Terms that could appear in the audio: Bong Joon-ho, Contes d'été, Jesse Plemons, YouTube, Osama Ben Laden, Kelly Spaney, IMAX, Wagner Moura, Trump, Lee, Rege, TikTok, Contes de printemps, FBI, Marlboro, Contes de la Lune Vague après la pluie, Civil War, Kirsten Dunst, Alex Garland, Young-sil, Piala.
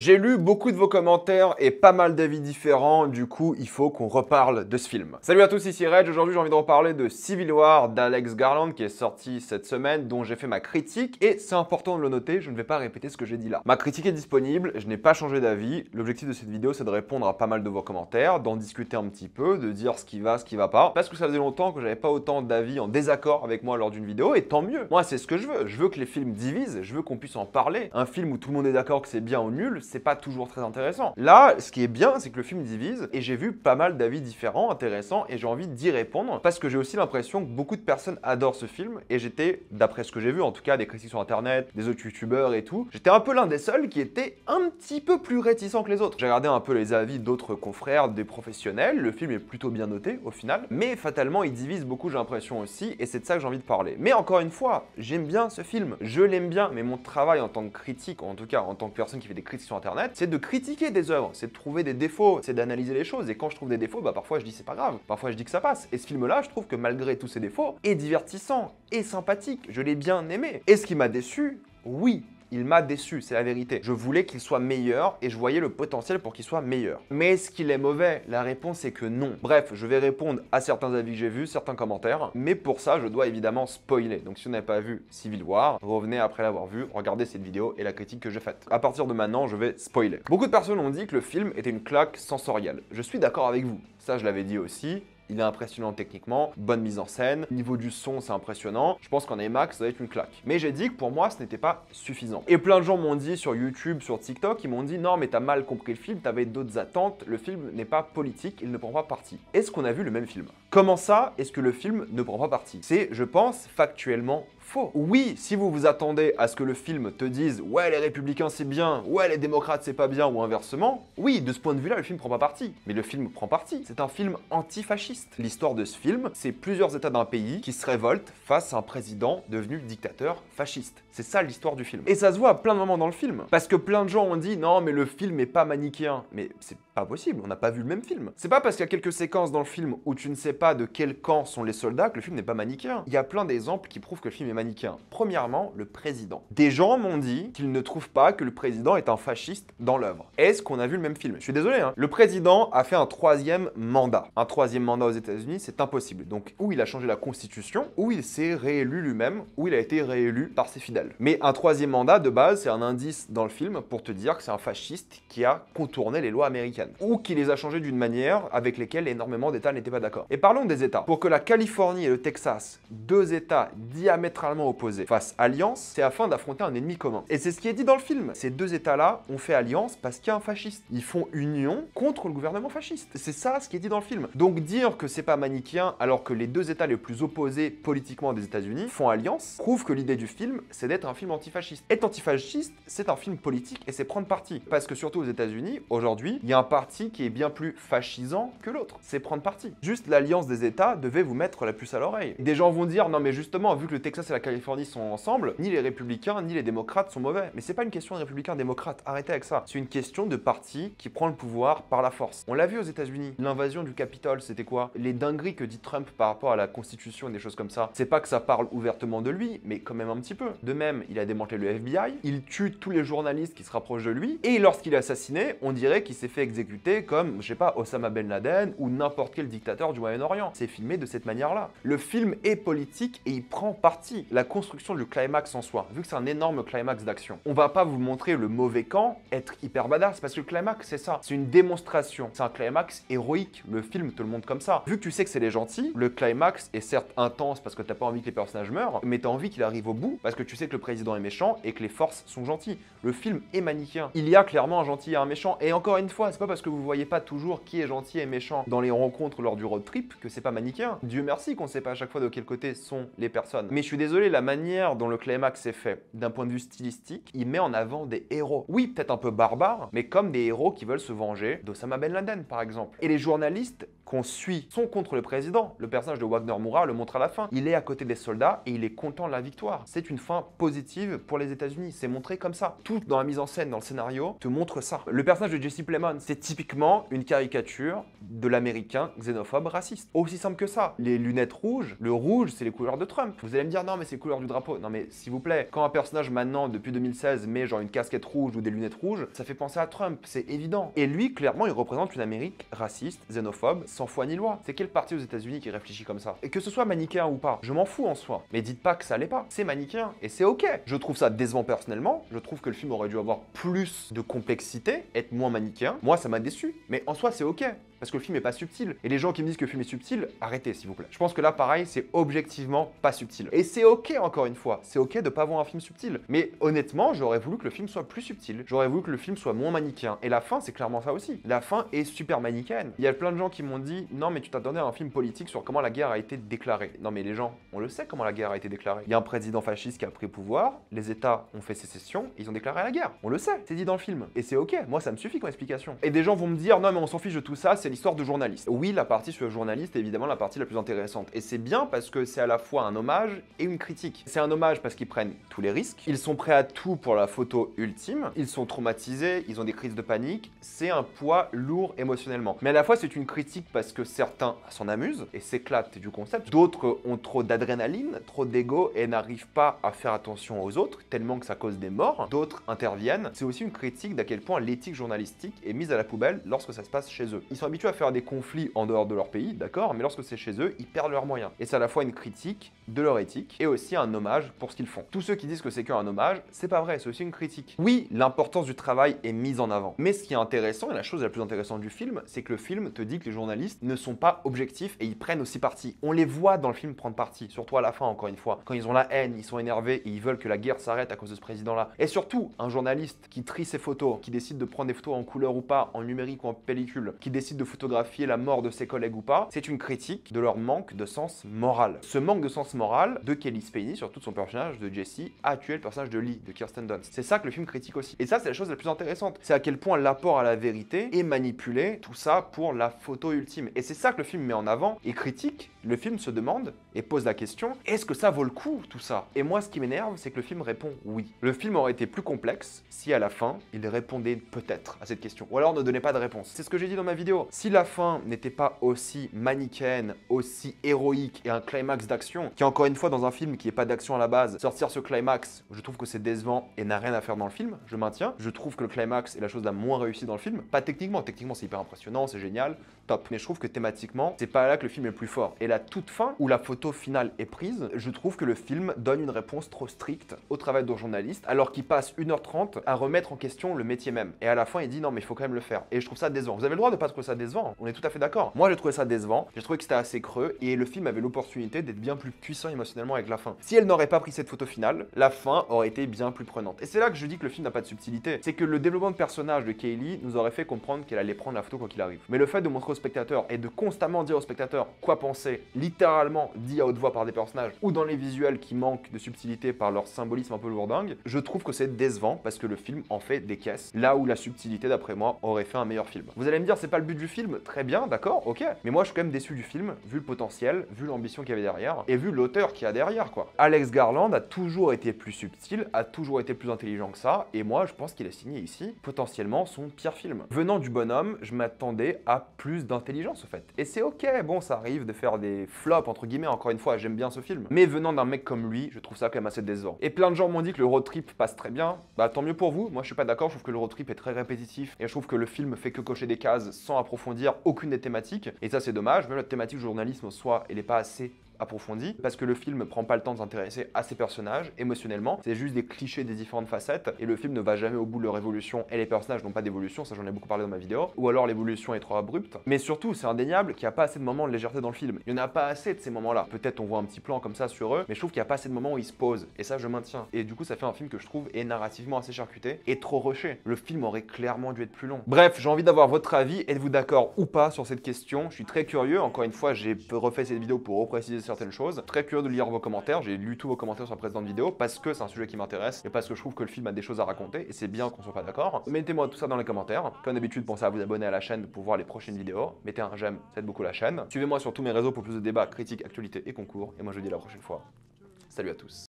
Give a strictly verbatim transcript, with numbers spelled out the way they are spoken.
J'ai lu beaucoup de vos commentaires et pas mal d'avis différents, du coup il faut qu'on reparle de ce film. Salut à tous, ici Reg, aujourd'hui j'ai envie de reparler de Civil War d'Alex Garland qui est sorti cette semaine, dont j'ai fait ma critique, et c'est important de le noter, je ne vais pas répéter ce que j'ai dit là. Ma critique est disponible, je n'ai pas changé d'avis, l'objectif de cette vidéo c'est de répondre à pas mal de vos commentaires, d'en discuter un petit peu, de dire ce qui va, ce qui va pas, parce que ça faisait longtemps que j'avais pas autant d'avis en désaccord avec moi lors d'une vidéo, et tant mieux. Moi c'est ce que je veux, je veux que les films divisent, je veux qu'on puisse en parler. Un film où tout le monde est d'accord que c'est bien ou nul, c'est pas toujours très intéressant. Là, ce qui est bien, c'est que le film divise et j'ai vu pas mal d'avis différents, intéressants, et j'ai envie d'y répondre parce que j'ai aussi l'impression que beaucoup de personnes adorent ce film et j'étais, d'après ce que j'ai vu en tout cas, des critiques sur internet, des autres youtubeurs et tout, j'étais un peu l'un des seuls qui était un petit peu plus réticent que les autres. J'ai regardé un peu les avis d'autres confrères, des professionnels, le film est plutôt bien noté au final, mais fatalement il divise beaucoup, j'ai l'impression aussi, et c'est de ça que j'ai envie de parler. Mais encore une fois, j'aime bien ce film, je l'aime bien, mais mon travail en tant que critique, ou en tout cas en tant que personne qui fait des critiques sur internet, c'est de critiquer des œuvres, c'est de trouver des défauts, c'est d'analyser les choses, et quand je trouve des défauts, bah parfois je dis c'est pas grave, parfois je dis que ça passe, et ce film là je trouve que malgré tous ses défauts, est divertissant, est sympathique, je l'ai bien aimé. Et ce qui m'a déçu, oui, il m'a déçu, c'est la vérité. Je voulais qu'il soit meilleur et je voyais le potentiel pour qu'il soit meilleur. Mais est-ce qu'il est mauvais? La réponse est que non. Bref, je vais répondre à certains avis que j'ai vus, certains commentaires, mais pour ça, je dois évidemment spoiler. Donc si vous n'avez pas vu Civil War, revenez après l'avoir vu, regardez cette vidéo et la critique que j'ai faite. À partir de maintenant, je vais spoiler. Beaucoup de personnes ont dit que le film était une claque sensorielle. Je suis d'accord avec vous. Ça, je l'avais dit aussi. Il est impressionnant techniquement, bonne mise en scène, niveau du son c'est impressionnant, je pense qu'en IMAX ça va être une claque. Mais j'ai dit que pour moi ce n'était pas suffisant. Et plein de gens m'ont dit sur YouTube, sur TikTok, ils m'ont dit non mais t'as mal compris le film, t'avais d'autres attentes, le film n'est pas politique, il ne prend pas parti. Est-ce qu'on a vu le même film? Comment ça, est-ce que le film ne prend pas parti? C'est, je pense, factuellement faux. Oui, si vous vous attendez à ce que le film te dise « ouais, les républicains c'est bien »,« ouais, les démocrates c'est pas bien » ou inversement, oui, de ce point de vue-là, le film prend pas parti. Mais le film prend parti. C'est un film antifasciste. L'histoire de ce film, c'est plusieurs états d'un pays qui se révoltent face à un président devenu dictateur fasciste. C'est ça l'histoire du film. Et ça se voit à plein de moments dans le film. Parce que plein de gens ont dit « non, mais le film est pas manichéen ». Mais c'est pas possible, on n'a pas vu le même film. C'est pas parce qu'il y a quelques séquences dans le film où tu ne sais pas de quel camp sont les soldats que le film n'est pas manichéen. Il y a plein d'exemples qui prouvent que le film est manichéen. Premièrement, le président. Des gens m'ont dit qu'ils ne trouvent pas que le président est un fasciste dans l'œuvre. Est-ce qu'on a vu le même film? Je suis désolé, hein. Le président a fait un troisième mandat. Un troisième mandat aux États-Unis, c'est impossible. Donc, ou il a changé la constitution, ou il s'est réélu lui-même, ou il a été réélu par ses fidèles. Mais un troisième mandat, de base, c'est un indice dans le film pour te dire que c'est un fasciste qui a contourné les lois américaines. Ou qui les a changées d'une manière avec lesquelles énormément d'États n'étaient pas d'accord. Et parlons des États. Pour que la Californie et le Texas, deux États diamétralement opposés face alliance, c'est afin d'affronter un ennemi commun. Et c'est ce qui est dit dans le film. Ces deux états-là ont fait alliance parce qu'il y a un fasciste. Ils font union contre le gouvernement fasciste. C'est ça ce qui est dit dans le film. Donc dire que c'est pas manichéen alors que les deux états les plus opposés politiquement des États-Unis font alliance prouve que l'idée du film, c'est d'être un film antifasciste. Être antifasciste, c'est un film politique et c'est prendre parti. Parce que surtout aux États-Unis, aujourd'hui, il y a un parti qui est bien plus fascisant que l'autre. C'est prendre parti. Juste l'alliance des états devait vous mettre la puce à l'oreille. Des gens vont dire non mais justement, vu que le Texas et la La Californie sont ensemble, ni les républicains ni les démocrates sont mauvais. Mais c'est pas une question de républicains-démocrates, arrêtez avec ça. C'est une question de parti qui prend le pouvoir par la force. On l'a vu aux États-Unis, l'invasion du Capitole, c'était quoi? Les dingueries que dit Trump par rapport à la Constitution et des choses comme ça. C'est pas que ça parle ouvertement de lui, mais quand même un petit peu. De même, il a démantelé le F B I, il tue tous les journalistes qui se rapprochent de lui, et lorsqu'il est assassiné, on dirait qu'il s'est fait exécuter comme, je sais pas, Osama Ben Laden ou n'importe quel dictateur du Moyen-Orient. C'est filmé de cette manière-là. Le film est politique et il prend parti. La construction du climax en soi, vu que c'est un énorme climax d'action. On va pas vous montrer le mauvais camp, être hyper badass, parce que le climax, c'est ça. C'est une démonstration. C'est un climax héroïque. Le film te le montre comme ça. Vu que tu sais que c'est les gentils, le climax est certes intense parce que t'as pas envie que les personnages meurent, mais t'as envie qu'il arrive au bout parce que tu sais que le président est méchant et que les forces sont gentilles. Le film est manichéen. Il y a clairement un gentil et un méchant. Et encore une fois, c'est pas parce que vous voyez pas toujours qui est gentil et méchant dans les rencontres lors du road trip que c'est pas manichéen. Dieu merci qu'on sait pas à chaque fois de quel côté sont les personnes. Mais je suis désolé, la manière dont le climax est fait, d'un point de vue stylistique, il met en avant des héros. Oui, peut-être un peu barbares, mais comme des héros qui veulent se venger d'Osama Ben Laden, par exemple. Et les journalistes qu'on suit sont contre le président. Le personnage de Wagner Moura le montre à la fin. Il est à côté des soldats et il est content de la victoire. C'est une fin positive pour les États-Unis. C'est montré comme ça. Tout dans la mise en scène, dans le scénario, te montre ça. Le personnage de Jesse Plemons, c'est typiquement une caricature de l'américain xénophobe raciste. Aussi simple que ça. Les lunettes rouges, le rouge, c'est les couleurs de Trump. Vous allez me dire, non, mais c'est les couleurs du drapeau. Non, mais s'il vous plaît, quand un personnage maintenant, depuis deux mille seize, met genre une casquette rouge ou des lunettes rouges, ça fait penser à Trump, c'est évident. Et lui, clairement, il représente une Amérique raciste, xénophobe, sans foi ni loi. C'est quel parti aux États-Unis qui réfléchit comme ça? Et que ce soit manichéen ou pas, je m'en fous en soi. Mais dites pas que ça l'est pas. C'est manichéen et c'est ok. Je trouve ça décevant personnellement. Je trouve que le film aurait dû avoir plus de complexité, être moins manichéen. Moi, ça m'a déçu. Mais en soi, c'est ok. Parce que le film est pas subtil. Et les gens qui me disent que le film est subtil, arrêtez s'il vous plaît. Je pense que là, pareil, c'est objectivement pas subtil. Et c'est ok encore une fois, c'est ok de pas voir un film subtil. Mais honnêtement, j'aurais voulu que le film soit plus subtil. J'aurais voulu que le film soit moins manichéen. Et la fin, c'est clairement ça aussi. La fin est super manichéenne. Il y a plein de gens qui m'ont dit, non mais tu t'attendais à un film politique sur comment la guerre a été déclarée. Non mais les gens, on le sait comment la guerre a été déclarée. Il y a un président fasciste qui a pris pouvoir, les États ont fait sécession, ils ont déclaré la guerre. On le sait, c'est dit dans le film. Et c'est ok, moi ça me suffit comme explication. Et des gens vont me dire, non mais on s'en fiche de tout ça, c'est l'histoire de journaliste. Oui, la partie sur le journaliste est évidemment la partie la plus intéressante. Et c'est bien parce que c'est à la fois un hommage et une critique. C'est un hommage parce qu'ils prennent tous les risques. Ils sont prêts à tout pour la photo ultime. Ils sont traumatisés, ils ont des crises de panique. C'est un poids lourd émotionnellement. Mais à la fois, c'est une critique parce que certains s'en amusent et s'éclatent du concept. D'autres ont trop d'adrénaline, trop d'ego et n'arrivent pas à faire attention aux autres, tellement que ça cause des morts. D'autres interviennent. C'est aussi une critique d'à quel point l'éthique journalistique est mise à la poubelle lorsque ça se passe chez eux. Ils sont habitués à faire des conflits en dehors de leur pays, d'accord, mais lorsque c'est chez eux, ils perdent leurs moyens. Et c'est à la fois une critique de leur éthique et aussi un hommage pour ce qu'ils font. Tous ceux qui disent que c'est qu'un hommage, c'est pas vrai, c'est aussi une critique. Oui, l'importance du travail est mise en avant. Mais ce qui est intéressant, et la chose la plus intéressante du film, c'est que le film te dit que les journalistes ne sont pas objectifs et ils prennent aussi parti. On les voit dans le film prendre parti, surtout à la fin encore une fois. Quand ils ont la haine, ils sont énervés et ils veulent que la guerre s'arrête à cause de ce président-là. Et surtout, un journaliste qui trie ses photos, qui décide de prendre des photos en couleur ou pas, en numérique ou en pellicule, qui décide de photographier la mort de ses collègues ou pas, c'est une critique de leur manque de sens moral. Ce manque de sens moral de Kelly Spaney, surtout de son personnage de Jesse, a tué le personnage de Lee, de Kirsten Dunst. C'est ça que le film critique aussi. Et ça, c'est la chose la plus intéressante. C'est à quel point l'apport à la vérité est manipulé, tout ça pour la photo ultime. Et c'est ça que le film met en avant et critique. Le film se demande et pose la question, est-ce que ça vaut le coup tout ça? Et moi, ce qui m'énerve, c'est que le film répond oui. Le film aurait été plus complexe si à la fin, il répondait peut-être à cette question. Ou alors ne donnait pas de réponse. C'est ce que j'ai dit dans ma vidéo. Si la fin n'était pas aussi manichéenne, aussi héroïque et un climax d'action, qui encore une fois dans un film qui n'est pas d'action à la base, sortir ce climax, je trouve que c'est décevant et n'a rien à faire dans le film, je maintiens. Je trouve que le climax est la chose la moins réussie dans le film. Pas techniquement, techniquement c'est hyper impressionnant, c'est génial, top. Mais je trouve que thématiquement, c'est pas là que le film est le plus fort. Et la toute fin, où la photo finale est prise, je trouve que le film donne une réponse trop stricte au travail de journaliste, alors qu'il passe une heure trente à remettre en question le métier même. Et à la fin, il dit non mais il faut quand même le faire. Et je trouve ça décevant. Vous avez le droit de pas trouver ça décevant, on est tout à fait d'accord. Moi j'ai trouvé ça décevant, j'ai trouvé que c'était assez creux et le film avait l'opportunité d'être bien plus puissant émotionnellement avec la fin. Si elle n'aurait pas pris cette photo finale, la fin aurait été bien plus prenante. Et c'est là que je dis que le film n'a pas de subtilité, c'est que le développement de personnage de Kelly nous aurait fait comprendre qu'elle allait prendre la photo quoi qu'il arrive. Mais le fait de montrer au spectateur et de constamment dire au spectateur quoi penser, littéralement dit à haute voix par des personnages ou dans les visuels qui manquent de subtilité par leur symbolisme un peu lourdingue, je trouve que c'est décevant parce que le film en fait des caisses, là où la subtilité d'après moi aurait fait un meilleur film. Vous allez me dire c'est pas le but du film, très bien, d'accord, ok. Mais moi, je suis quand même déçu du film, vu le potentiel, vu l'ambition qu'il y avait derrière, et vu l'auteur qu'il y a derrière, quoi. Alex Garland a toujours été plus subtil, a toujours été plus intelligent que ça, et moi, je pense qu'il a signé ici, potentiellement, son pire film. Venant du bonhomme, je m'attendais à plus d'intelligence, en fait. Et c'est ok, bon, ça arrive de faire des flops, entre guillemets, encore une fois, j'aime bien ce film. Mais venant d'un mec comme lui, je trouve ça quand même assez décevant. Et plein de gens m'ont dit que le road trip passe très bien, bah tant mieux pour vous, moi je suis pas d'accord, je trouve que le road trip est très répétitif, et je trouve que le film fait que cocher des cases sans approfondir aucune des thématiques, et ça c'est dommage, même la thématique journalisme en soi, elle n'est pas assez approfondie, parce que le film prend pas le temps de s'intéresser à ses personnages émotionnellement, c'est juste des clichés des différentes facettes, et le film ne va jamais au bout de leur évolution, et les personnages n'ont pas d'évolution, ça j'en ai beaucoup parlé dans ma vidéo, ou alors l'évolution est trop abrupte, mais surtout c'est indéniable qu'il n'y a pas assez de moments de légèreté dans le film, il n'y en a pas assez de ces moments-là, peut-être on voit un petit plan comme ça sur eux, mais je trouve qu'il n'y a pas assez de moments où ils se posent, et ça je maintiens, et du coup ça fait un film que je trouve est narrativement assez charcuté, et trop rushé, le film aurait clairement dû être plus long. Bref, j'ai envie d'avoir votre avis, êtes-vous d'accord ou pas sur cette question, je suis très curieux, encore une fois j'ai refait cette vidéo pour repréciser certaines choses. Très curieux de lire vos commentaires, j'ai lu tous vos commentaires sur la précédente vidéo parce que c'est un sujet qui m'intéresse et parce que je trouve que le film a des choses à raconter et c'est bien qu'on soit pas d'accord. Mettez-moi tout ça dans les commentaires. Comme d'habitude, pensez à vous abonner à la chaîne pour voir les prochaines vidéos. Mettez un j'aime, ça aide beaucoup la chaîne. Suivez-moi sur tous mes réseaux pour plus de débats, critiques, actualités et concours. Et moi je vous dis à la prochaine fois. Salut à tous.